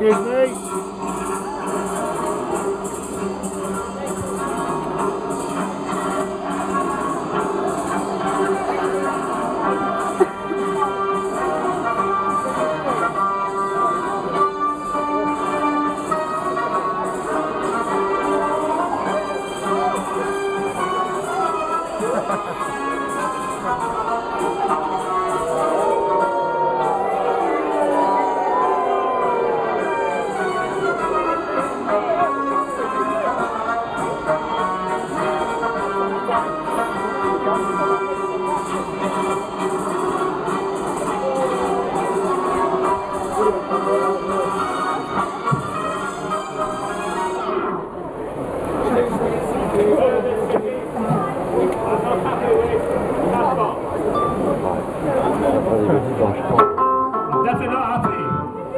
Excuse me.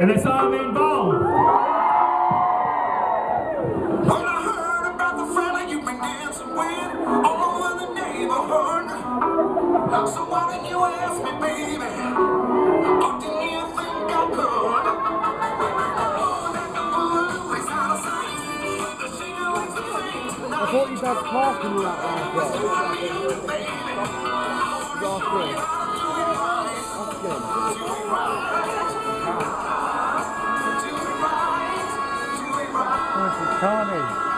And it's all in bones. Well, I heard about the fella you've been dancing with all over the neighborhood. So why didn't you ask me, baby? Or didn't you think I could? Oh, that blue is out of sight. The sugar is the same tonight. I thought you guys talking about that. Connie.